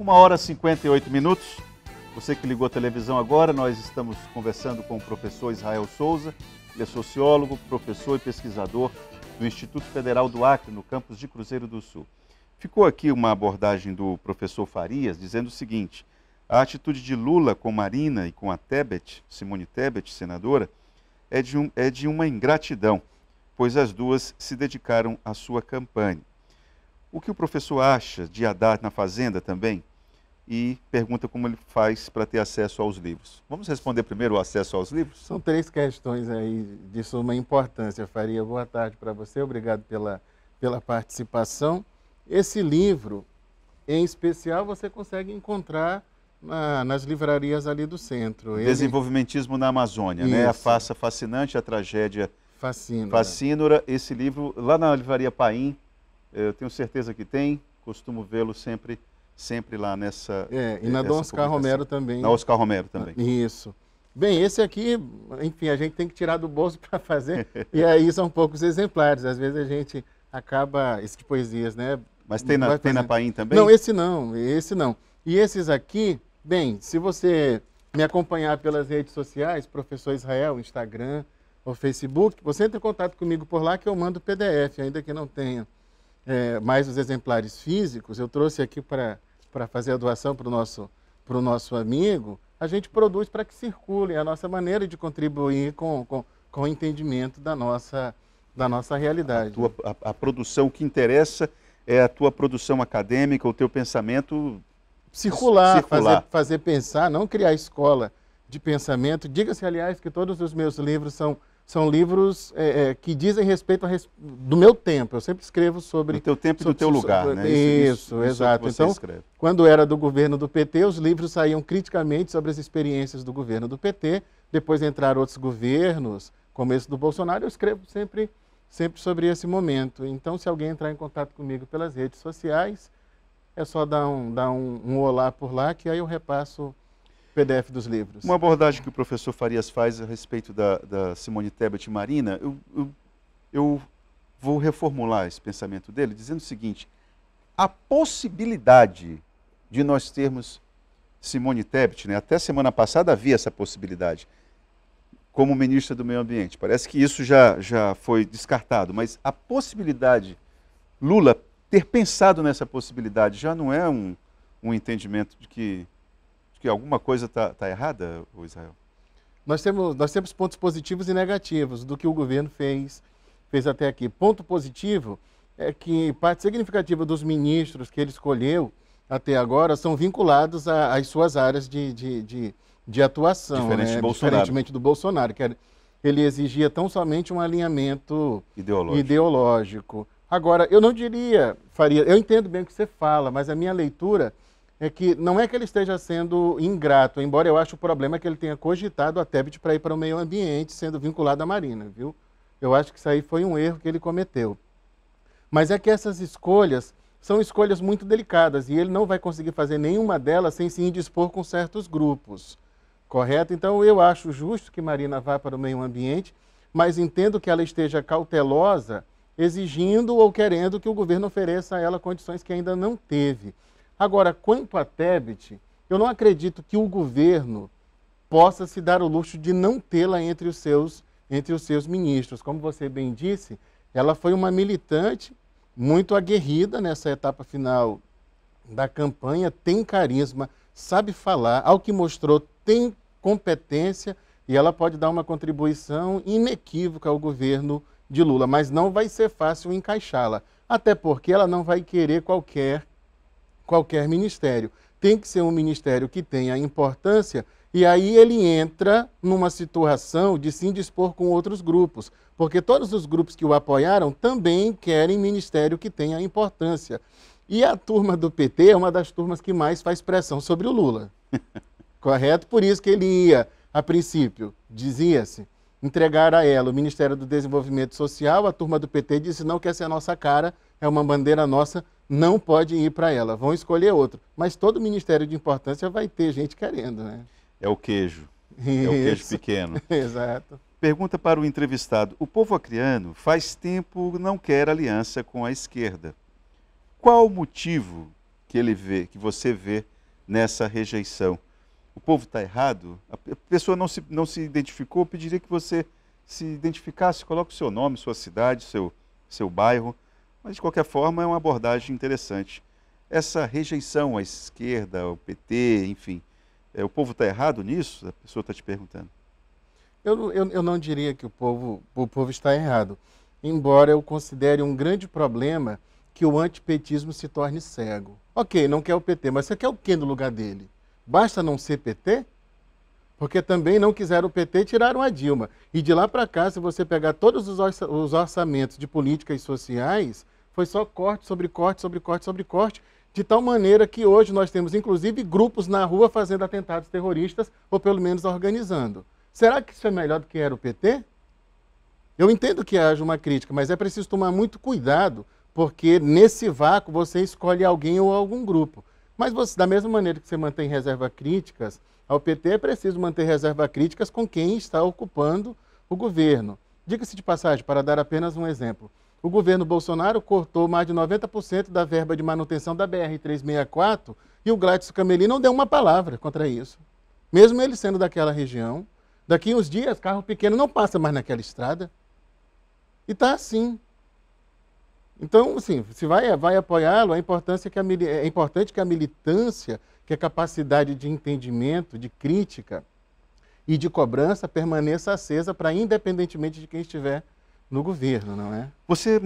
1h e 58 minutos. Você que ligou a televisão agora, nós estamos conversando com o professor Israel Souza. Ele é sociólogo, professor e pesquisador do Instituto Federal do Acre, no campus de Cruzeiro do Sul. Ficou aqui uma abordagem do professor Farias dizendo o seguinte: a atitude de Lula com Marina e com a Tebet, Simone Tebet, senadora, é de uma ingratidão, pois as duas se dedicaram à sua campanha. O que o professor acha de Haddad na Fazenda também? E pergunta como ele faz para ter acesso aos livros. Vamos responder primeiro o acesso aos livros? São três questões aí de suma importância, Faria. Boa tarde para você, obrigado pela participação. Esse livro, em especial, você consegue encontrar nas livrarias ali do centro. Desenvolvimentismo na Amazônia, né? A Farsa Fascinante, a Tragédia Fascínora. Esse livro, lá na livraria Paim, eu tenho certeza que tem, costumo vê-lo sempre lá nessa... e na Dom Oscar Romero também. Na Oscar Romero também. Isso. Bem, esse aqui, enfim, a gente tem que tirar do bolso para fazer, e aí são poucos exemplares. Às vezes a gente acaba, esse de poesias, né? Mas tem na Paim também? Não, esse não. E esses aqui, bem, se você me acompanhar pelas redes sociais, Professor Israel, Instagram ou Facebook, você entra em contato comigo por lá que eu mando PDF, ainda que não tenha mais os exemplares físicos. Eu trouxe aqui para fazer a doação para o nosso amigo. A gente produz para que circule, é a nossa maneira de contribuir com o entendimento da nossa realidade. A produção que interessa é a tua produção acadêmica, o teu pensamento circular. Fazer pensar, não criar escola de pensamento. Diga-se, aliás, que todos os meus livros são livros que dizem respeito do meu tempo. Eu sempre escrevo sobre... Do teu tempo e do teu lugar, né? Isso, exato. Então, quando era do governo do PT, os livros saíam criticamente sobre as experiências do governo do PT. Depois entraram outros governos, como esse do Bolsonaro. Eu escrevo sempre sobre esse momento. Então, se alguém entrar em contato comigo pelas redes sociais, é só dar um olá por lá, que aí eu repasso... PDF dos livros. Uma abordagem que o professor Farias faz a respeito da Simone Tebet e Marina, eu vou reformular esse pensamento dele, dizendo o seguinte: a possibilidade de nós termos Simone Tebet, né, até semana passada havia essa possibilidade, como ministra do Meio Ambiente, parece que isso já foi descartado, mas a possibilidade, Lula ter pensado nessa possibilidade, já não é um entendimento de que alguma coisa está errada, Israel? Nós temos pontos positivos e negativos do que o governo fez até aqui. Ponto positivo é que parte significativa dos ministros que ele escolheu até agora são vinculados às suas áreas de atuação. Diferentemente do Bolsonaro, que ele exigia tão somente um alinhamento ideológico. Agora, eu não diria, Faria, eu entendo bem o que você fala, mas a minha leitura... é que não é que ele esteja sendo ingrato, embora eu ache o problema que ele tenha cogitado a Tebet para ir para o meio ambiente, sendo vinculado à Marina, viu? Eu acho que isso aí foi um erro que ele cometeu. Mas é que essas escolhas são escolhas muito delicadas e ele não vai conseguir fazer nenhuma delas sem se indispor com certos grupos, correto? Então eu acho justo que Marina vá para o meio ambiente, mas entendo que ela esteja cautelosa, exigindo ou querendo que o governo ofereça a ela condições que ainda não teve. Agora, quanto à Tebet, eu não acredito que o governo possa se dar o luxo de não tê-la entre os seus ministros. Como você bem disse, ela foi uma militante muito aguerrida nessa etapa final da campanha, tem carisma, sabe falar, ao que mostrou, tem competência e ela pode dar uma contribuição inequívoca ao governo de Lula, mas não vai ser fácil encaixá-la, até porque ela não vai querer qualquer ministério. Tem que ser um ministério que tenha importância e aí ele entra numa situação de se indispor com outros grupos, porque todos os grupos que o apoiaram também querem ministério que tenha importância. E a turma do PT é uma das turmas que mais faz pressão sobre o Lula, correto? Por isso que ele ia, a princípio, dizia-se, entregar a ela o Ministério do Desenvolvimento Social. A turma do PT disse: não, que essa é a nossa cara, é uma bandeira nossa, não pode ir para ela, vão escolher outro. Mas todo ministério de importância vai ter gente querendo, né? É o queijo. Isso. É o queijo pequeno. Exato. Pergunta para o entrevistado: o povo acreano faz tempo não quer aliança com a esquerda. Qual o motivo que ele vê, que você vê nessa rejeição? O povo está errado? A pessoa não se identificou? Eu pediria que você se identificasse, coloque o seu nome, sua cidade, seu bairro. Mas, de qualquer forma, é uma abordagem interessante. Essa rejeição à esquerda, ao PT, enfim, o povo está errado nisso? A pessoa está te perguntando. Eu não diria que o povo está errado, embora eu considere um grande problema que o antipetismo se torne cego. Ok, não quer o PT, mas você quer o quê no lugar dele? Basta não ser PT? Porque também não quiseram o PT, tiraram a Dilma. E de lá para cá, se você pegar todos os orçamentos de políticas sociais, foi só corte sobre corte, sobre corte, sobre corte, de tal maneira que hoje nós temos, inclusive, grupos na rua fazendo atentados terroristas, ou pelo menos organizando. Será que isso é melhor do que era o PT? Eu entendo que haja uma crítica, mas é preciso tomar muito cuidado, porque nesse vácuo você escolhe alguém ou algum grupo. Mas você, da mesma maneira que você mantém reserva críticas ao PT, é preciso manter reserva críticas com quem está ocupando o governo. Diga-se de passagem, para dar apenas um exemplo, o governo Bolsonaro cortou mais de 90% da verba de manutenção da BR-364 e o Gladson Cameli não deu uma palavra contra isso. Mesmo ele sendo daquela região, daqui uns dias carro pequeno não passa mais naquela estrada. E está assim. Então, assim, se vai apoiá-lo, é importante que a militância, que a capacidade de entendimento, de crítica e de cobrança permaneça acesa para independentemente de quem estiver no governo, não é? Você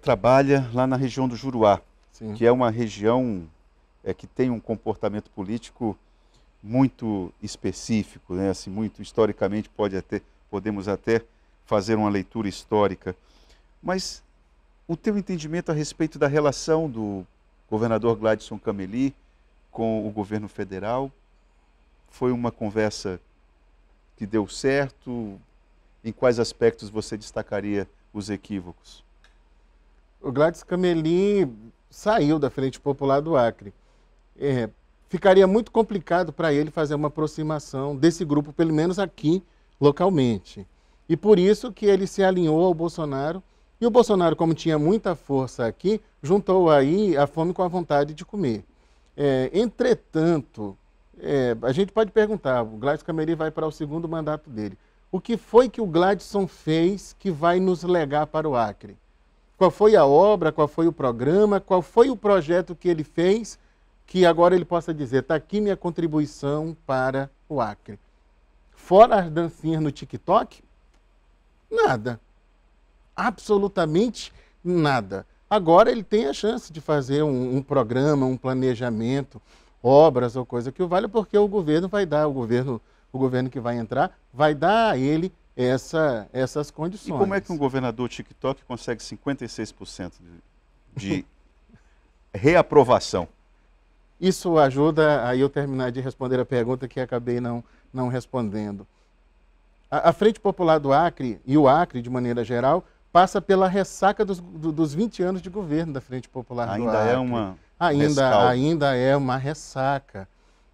trabalha lá na região do Juruá, sim, que é uma região que tem um comportamento político muito específico, né? Assim, muito historicamente podemos até fazer uma leitura histórica, mas o teu entendimento a respeito da relação do governador Gladson Cameli com o governo federal, foi uma conversa que deu certo? Em quais aspectos você destacaria os equívocos? O Gladson Cameli saiu da Frente Popular do Acre. Ficaria muito complicado para ele fazer uma aproximação desse grupo, pelo menos aqui, localmente. E por isso que ele se alinhou ao Bolsonaro. E o Bolsonaro, como tinha muita força aqui, juntou aí a fome com a vontade de comer. Entretanto, a gente pode perguntar, o Gladson Cameli vai para o segundo mandato dele. O que foi que o Gladson fez que vai nos legar para o Acre? Qual foi a obra, qual foi o programa, qual foi o projeto que ele fez que agora ele possa dizer, está aqui minha contribuição para o Acre? Fora as dancinhas no TikTok, nada. Absolutamente nada. Agora ele tem a chance de fazer um programa, um planejamento, obras ou coisa que o valha, porque o governo vai dar, o governo que vai entrar, vai dar a ele essas condições. E como é que um governador TikTok consegue 56% de reaprovação? Isso ajuda a eu terminar de responder a pergunta que acabei não respondendo. A Frente Popular do Acre e o Acre, de maneira geral, passa pela ressaca dos 20 anos de governo da Frente Popular do Acre. Ainda é uma ressaca.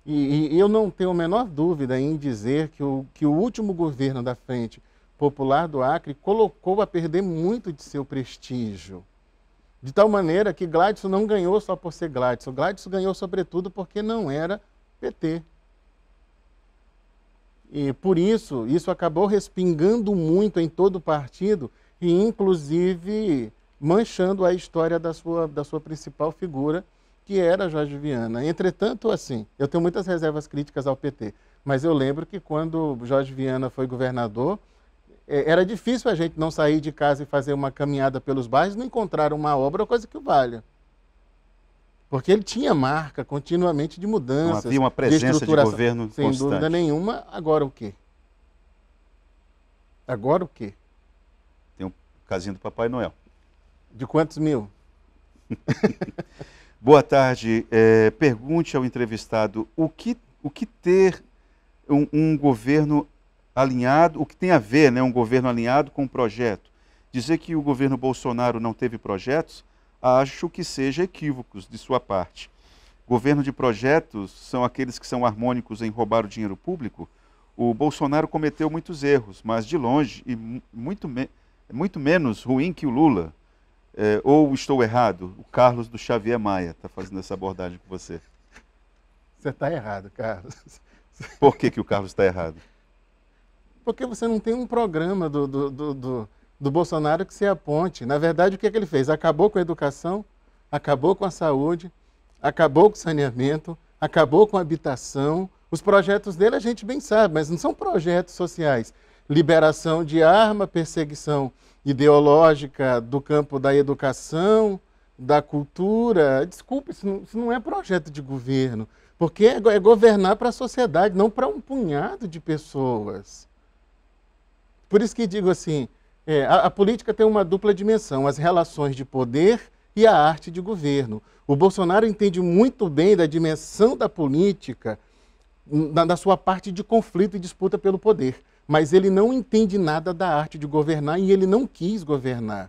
E eu não tenho a menor dúvida em dizer que o último governo da Frente Popular do Acre colocou a perder muito de seu prestígio. De tal maneira que Gladson não ganhou só por ser Gladson. Gladson ganhou sobretudo porque não era PT. E por isso, isso acabou respingando muito em todo o partido e, inclusive, manchando a história da sua principal figura, que era Jorge Viana. Entretanto, assim, eu tenho muitas reservas críticas ao PT, mas eu lembro que quando Jorge Viana foi governador, era difícil a gente não sair de casa e fazer uma caminhada pelos bairros, não encontrar uma obra ou coisa que valha. Porque ele tinha marca continuamente de mudanças. Não havia uma presença de governo sem constante. Sem dúvida nenhuma. Agora o quê? Agora o quê? Tem um casinho do Papai Noel. De quantos mil? Boa tarde. Pergunte ao entrevistado o que ter um governo alinhado, o que tem a ver, né, um governo alinhado com um projeto. Dizer que o governo Bolsonaro não teve projetos, acho que seja equívocos de sua parte. Governo de projetos são aqueles que são harmônicos em roubar o dinheiro público. O Bolsonaro cometeu muitos erros, mas de longe, e muito menos ruim que o Lula. Ou estou errado? O Carlos do Xavier Maia está fazendo essa abordagem com você. Você está errado, Carlos. Por que que o Carlos está errado? Porque você não tem um programa do Bolsonaro que se aponte. Na verdade, o que é que ele fez? Acabou com a educação, acabou com a saúde, acabou com o saneamento, acabou com a habitação. Os projetos dele a gente bem sabe, mas não são projetos sociais. Liberação de arma, perseguição ideológica do campo da educação, da cultura. Desculpe, isso não é projeto de governo, porque é governar para a sociedade, não para um punhado de pessoas. Por isso que digo assim, a política tem uma dupla dimensão, as relações de poder e a arte de governo. O Bolsonaro entende muito bem da dimensão da política, da sua parte de conflito e disputa pelo poder. Mas ele não entende nada da arte de governar e ele não quis governar.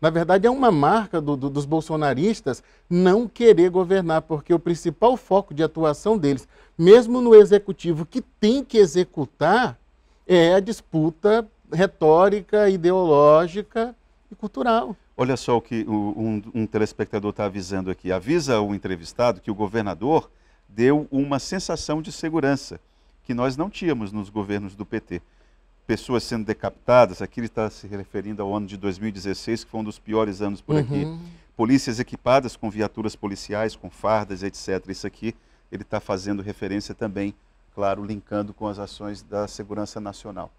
Na verdade, é uma marca dos bolsonaristas não querer governar, porque o principal foco de atuação deles, mesmo no executivo que tem que executar, é a disputa retórica, ideológica e cultural. Olha só o que um telespectador está avisando aqui. Avisa o entrevistado que o governador deu uma sensação de segurança que nós não tínhamos nos governos do PT. Pessoas sendo decapitadas, aqui ele está se referindo ao ano de 2016, que foi um dos piores anos por aqui. Polícias equipadas com viaturas policiais, com fardas, etc. Isso aqui ele está fazendo referência também, claro, linkando com as ações da segurança nacional.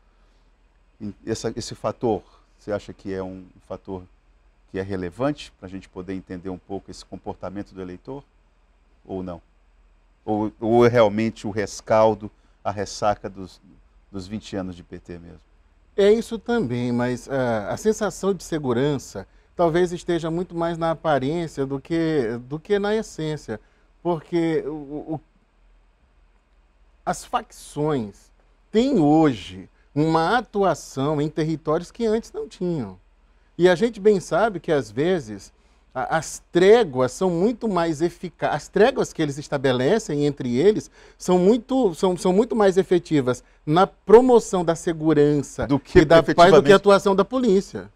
Esse fator, você acha que é um fator que é relevante para a gente poder entender um pouco esse comportamento do eleitor? Ou não? Ou é realmente o rescaldo, a ressaca dos 20 anos de PT mesmo? É isso também, mas a sensação de segurança talvez esteja muito mais na aparência do que na essência, porque as facções têm hoje uma atuação em territórios que antes não tinham. E a gente bem sabe que às vezes as tréguas são muito mais eficazes, as tréguas que eles estabelecem entre eles são muito mais efetivas na promoção da segurança e da paz do que a atuação da polícia.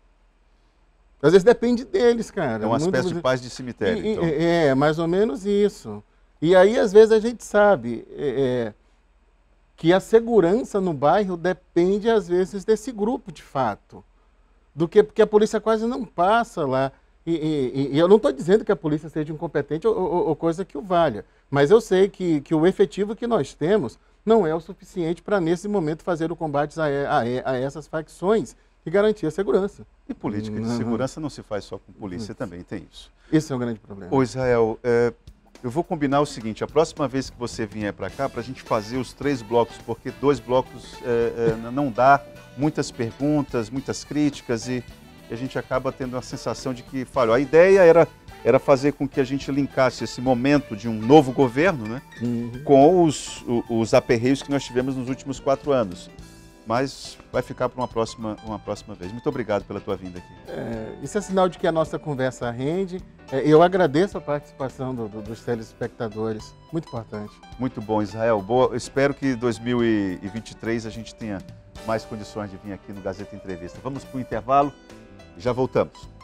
Às vezes depende deles, cara. É uma espécie de paz de cemitério, então. É, mais ou menos isso. E aí, às vezes, a gente sabe que a segurança no bairro depende, às vezes, desse grupo, de fato. Porque a polícia quase não passa lá. E eu não estou dizendo que a polícia seja incompetente ou coisa que o valha, mas eu sei que o efetivo que nós temos não é o suficiente para, nesse momento, fazer o combate a essas facções e garantir a segurança. E política de segurança não se faz só com polícia, também tem isso. Esse é um grande problema. Ô Israel, eu vou combinar o seguinte, a próxima vez que você vier para cá, para a gente fazer os 3 blocos, porque 2 blocos não dá, muitas perguntas, muitas críticas e a gente acaba tendo a sensação de que falhou. A ideia era fazer com que a gente linkasse esse momento de um novo governo, né, com os aperreios que nós tivemos nos últimos 4 anos. Mas vai ficar para uma próxima vez. Muito obrigado pela tua vinda aqui. Isso é sinal de que a nossa conversa rende. Eu agradeço a participação dos telespectadores. Muito importante. Muito bom, Israel. Espero que em 2023 a gente tenha mais condições de vir aqui no Gazeta Entrevista. Vamos para o intervalo. Já voltamos.